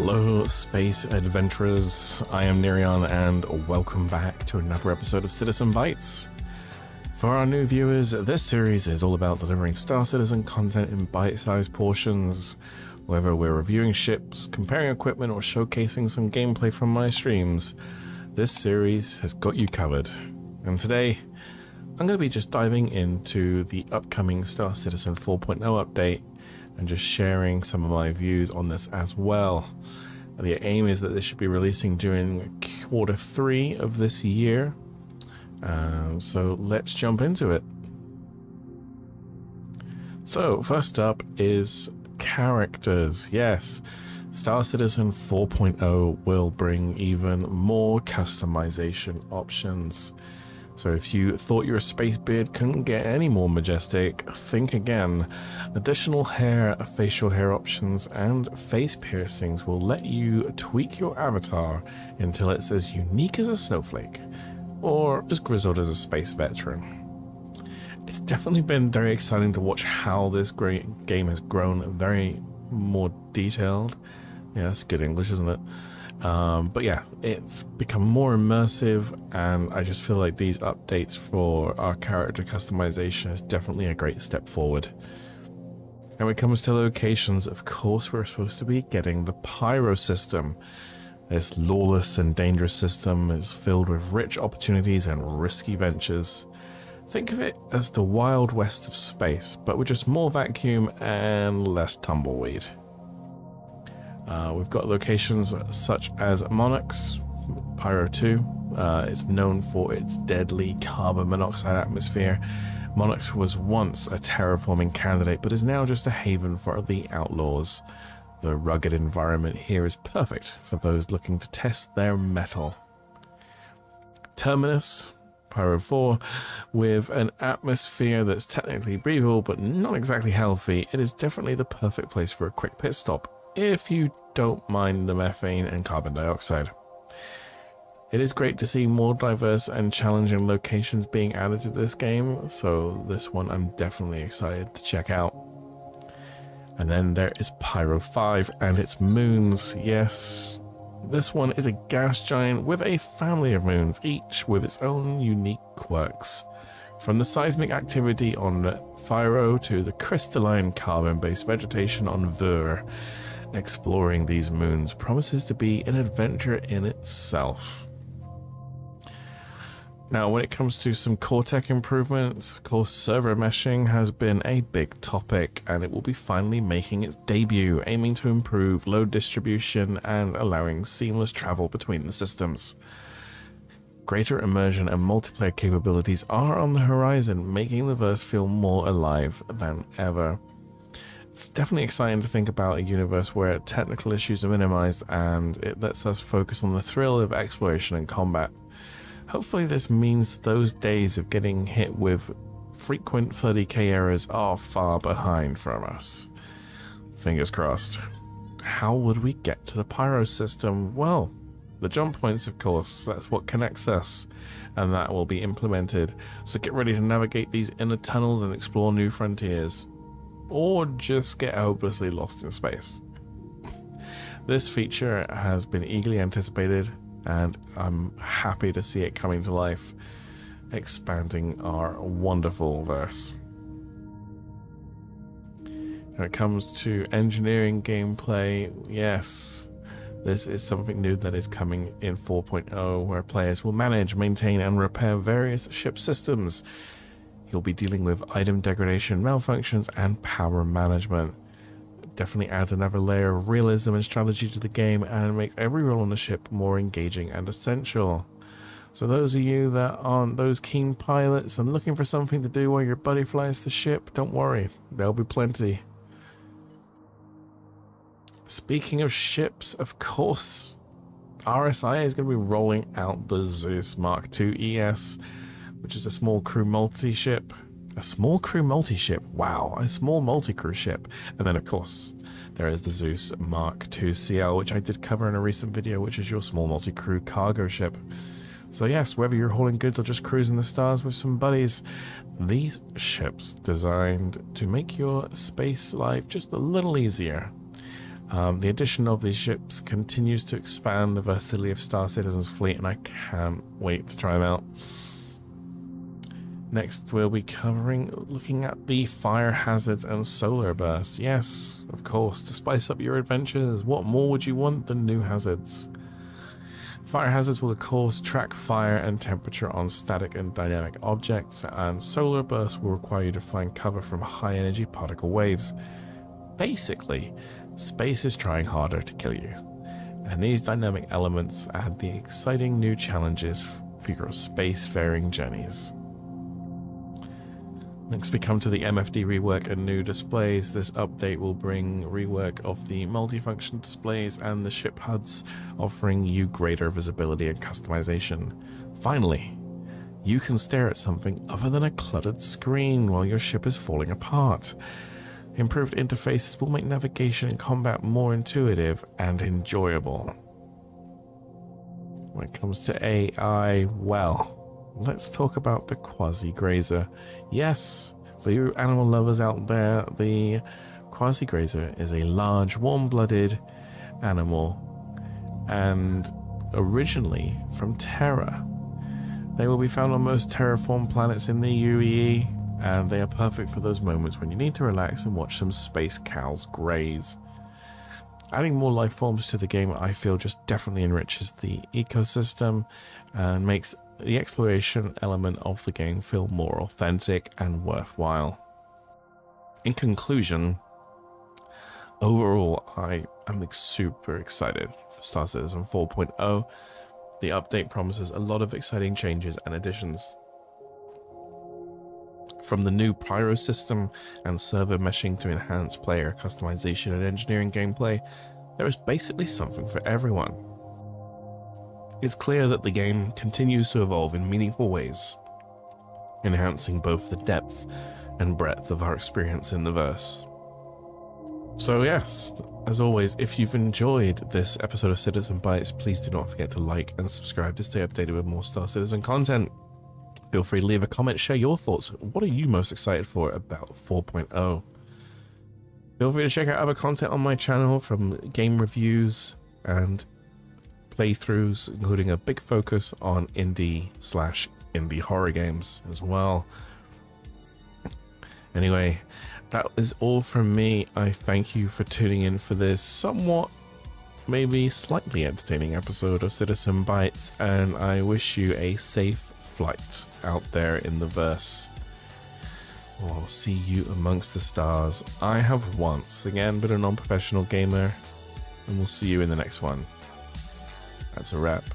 Hello space adventurers, I am Nierion and welcome back to another episode of Citizen Bytes. For our new viewers, this series is all about delivering Star Citizen content in bite-sized portions, whether we're reviewing ships, comparing equipment or showcasing some gameplay from my streams. This series has got you covered, and today I'm going to be just diving into the upcoming Star Citizen 4.0 update and just sharing some of my views on this as well. The aim is that this should be releasing during Q3 of this year. So let's jump into it. So first up is characters. Yes, Star Citizen 4.0 will bring even more customization options. So if you thought your space beard couldn't get any more majestic, think again. Additional hair, facial hair options, and face piercings will let you tweak your avatar until it's as unique as a snowflake, or as grizzled as a space veteran. It's definitely been very exciting to watch how this great game has grown, very more detailed. Yeah, that's good English, isn't it? But yeah, it's become more immersive, and I just feel like these updates for our character customization is definitely a great step forward. And when it comes to locations, of course we're supposed to be getting the Pyro system. This lawless and dangerous system is filled with rich opportunities and risky ventures. Think of it as the Wild West of space, but with just more vacuum and less tumbleweed. We've got locations such as Monox, Pyro 2. It's known for its deadly carbon monoxide atmosphere. Monox was once a terraforming candidate, but is now just a haven for the outlaws. The rugged environment here is perfect for those looking to test their mettle. Terminus, Pyro 4, with an atmosphere that's technically breathable, but not exactly healthy. It is definitely the perfect place for a quick pit stop, if you don't mind the methane and carbon dioxide. It is great to see more diverse and challenging locations being added to this game, so this one I'm definitely excited to check out. And then there is Pyro 5 and its moons. Yes, this one is a gas giant with a family of moons, each with its own unique quirks. From the seismic activity on Pyro to the crystalline carbon-based vegetation on Ver, exploring these moons promises to be an adventure in itself. Now, when it comes to some core tech improvements, of course, server meshing has been a big topic, and it will be finally making its debut, aiming to improve load distribution and allowing seamless travel between the systems. Greater immersion and multiplayer capabilities are on the horizon, making the verse feel more alive than ever. It's definitely exciting to think about a universe where technical issues are minimized and it lets us focus on the thrill of exploration and combat. Hopefully this means those days of getting hit with frequent 30k errors are far behind from us. Fingers crossed. How would we get to the Pyro system? Well, the jump points, of course, that's what connects us, and that will be implemented. So get ready to navigate these inner tunnels and explore new frontiers, or just get hopelessly lost in space. This feature has been eagerly anticipated, and I'm happy to see it coming to life, expanding our wonderful verse. When it comes to engineering gameplay, yes, this is something new that is coming in 4.0, where players will manage, maintain, and repair various ship systems. You'll be dealing with item degradation, malfunctions, and power management. It definitely adds another layer of realism and strategy to the game and makes every role on the ship more engaging and essential. So those of you that aren't those keen pilots and looking for something to do while your buddy flies the ship, don't worry, there'll be plenty. Speaking of ships, of course, RSI is going to be rolling out the Zeus Mark II ES, which is a small crew multi-ship. A small crew multi-ship, wow, a small multi-crew ship. And then of course, there is the Zeus Mark II CL, which I did cover in a recent video, which is your small multi-crew cargo ship. So yes, whether you're hauling goods or just cruising the stars with some buddies, these ships designed to make your space life just a little easier. The addition of these ships continues to expand the versatility of Star Citizen's fleet, and I can't wait to try them out. Next, we'll be looking at the fire hazards and solar bursts. Yes, of course, to spice up your adventures. What more would you want than new hazards? Fire hazards will, of course, track fire and temperature on static and dynamic objects, and solar bursts will require you to find cover from high-energy particle waves. Basically, space is trying harder to kill you, and these dynamic elements add the exciting new challenges for your space-faring journeys. Next, we come to the MFD rework and new displays. This update will bring rework of the multifunction displays and the ship HUDs, offering you greater visibility and customization. Finally, you can stare at something other than a cluttered screen while your ship is falling apart. Improved interfaces will make navigation and combat more intuitive and enjoyable. When it comes to AI, well, let's talk about the quasi grazer. Yes, for you animal lovers out there, the quasi grazer is a large, warm-blooded animal, and originally from Terra. They will be found on most terraformed planets in the UEE, and they are perfect for those moments when you need to relax and watch some space cows graze. Adding more life forms to the game, I feel, just definitely enriches the ecosystem and makes the exploration element of the game feel more authentic and worthwhile. In conclusion, overall, I am super excited for Star Citizen 4.0. The update promises a lot of exciting changes and additions. From the new Pyro system and server meshing to enhance player customization and engineering gameplay, there is basically something for everyone. It's clear that the game continues to evolve in meaningful ways, enhancing both the depth and breadth of our experience in the verse. So yes, as always, if you've enjoyed this episode of Citizen Bytes, please do not forget to like and subscribe to stay updated with more Star Citizen content. Feel free to leave a comment, share your thoughts. What are you most excited for about 4.0? Feel free to check out other content on my channel, from game reviews and playthroughs, including a big focus on indie/indie horror games as well. Anyway, that is all from me. I thank you for tuning in for this somewhat, maybe slightly entertaining episode of Citizen Bytes, and I wish you a safe flight out there in the verse. I'll see you amongst the stars. I have once again been a non-professional gamer, and we'll see you in the next one. That's a wrap.